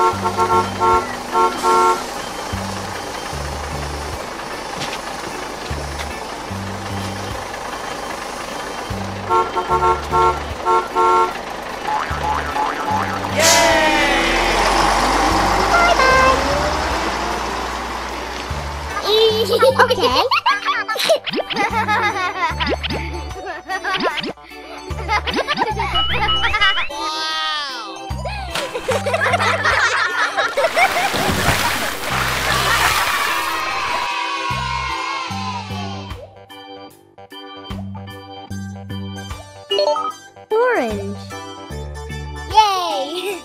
Okay. Orange. Yay!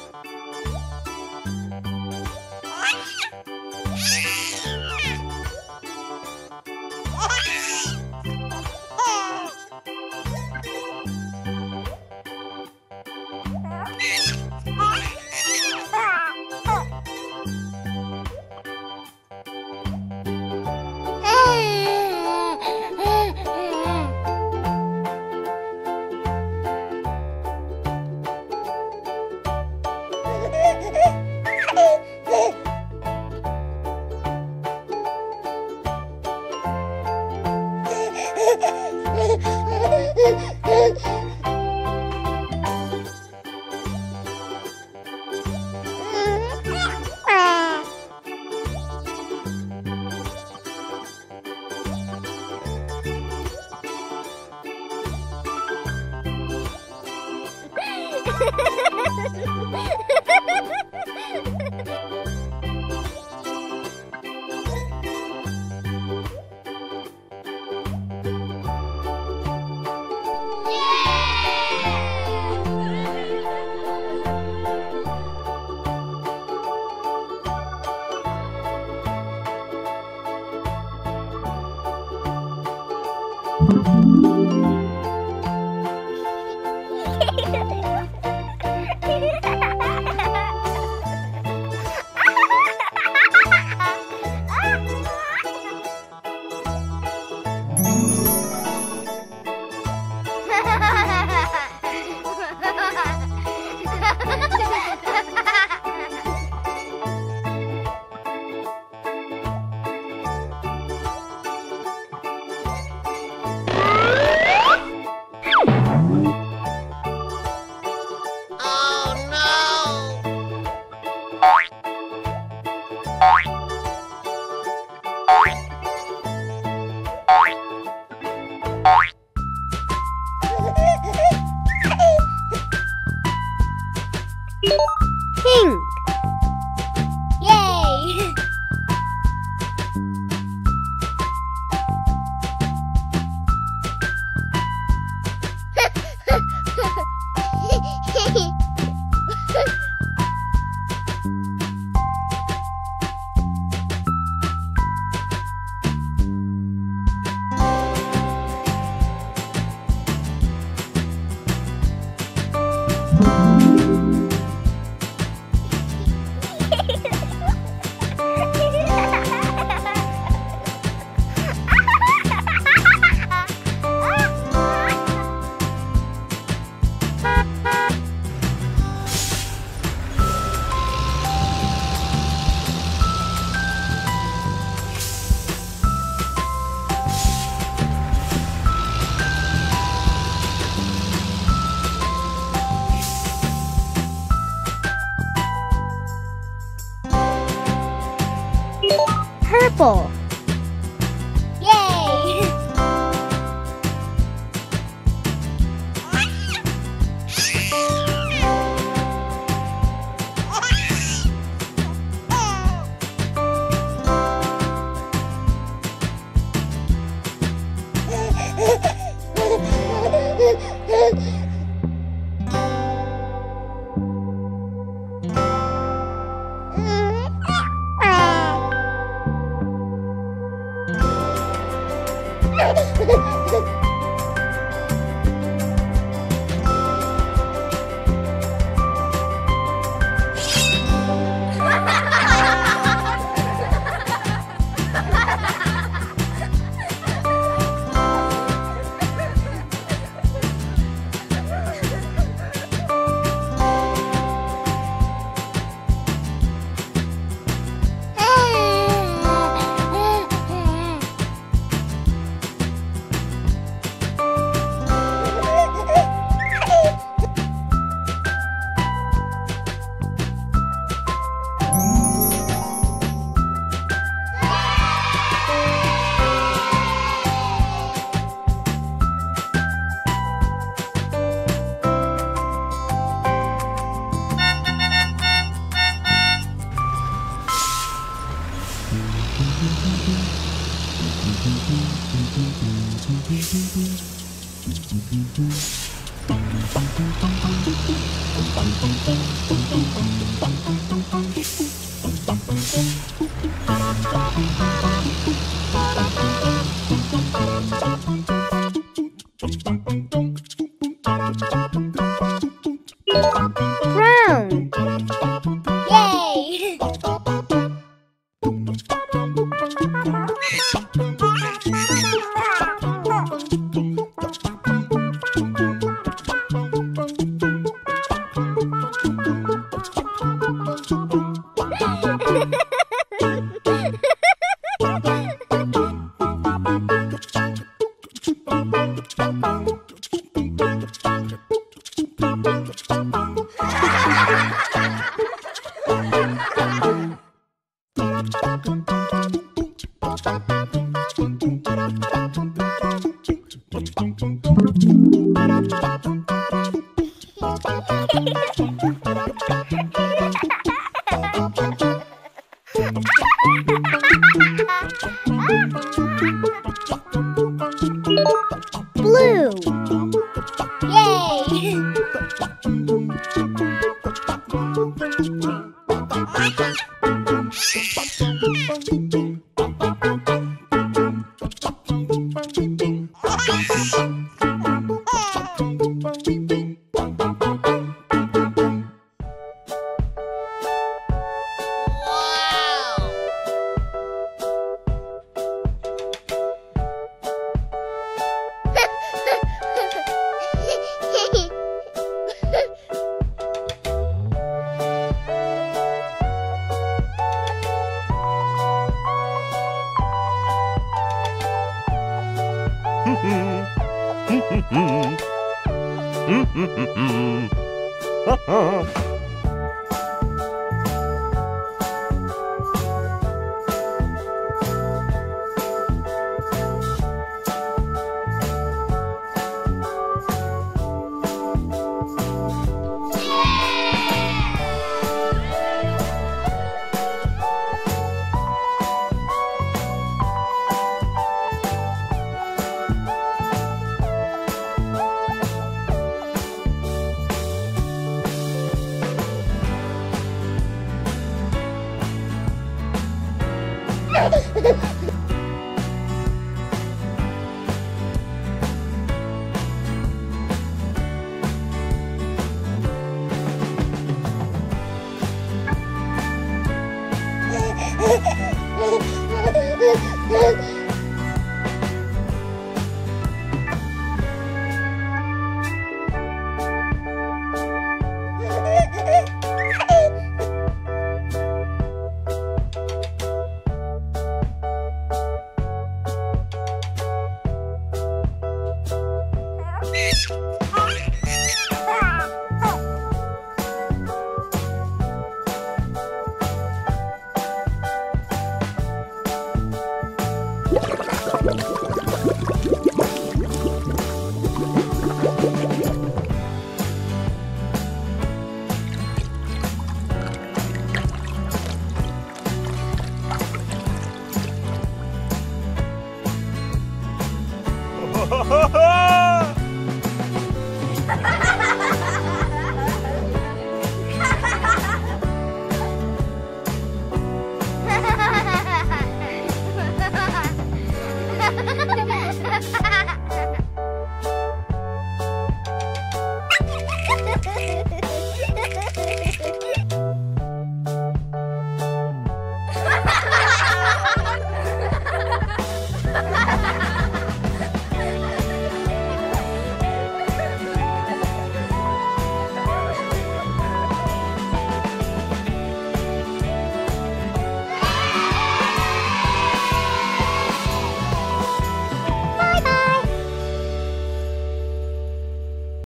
Purple. Yay!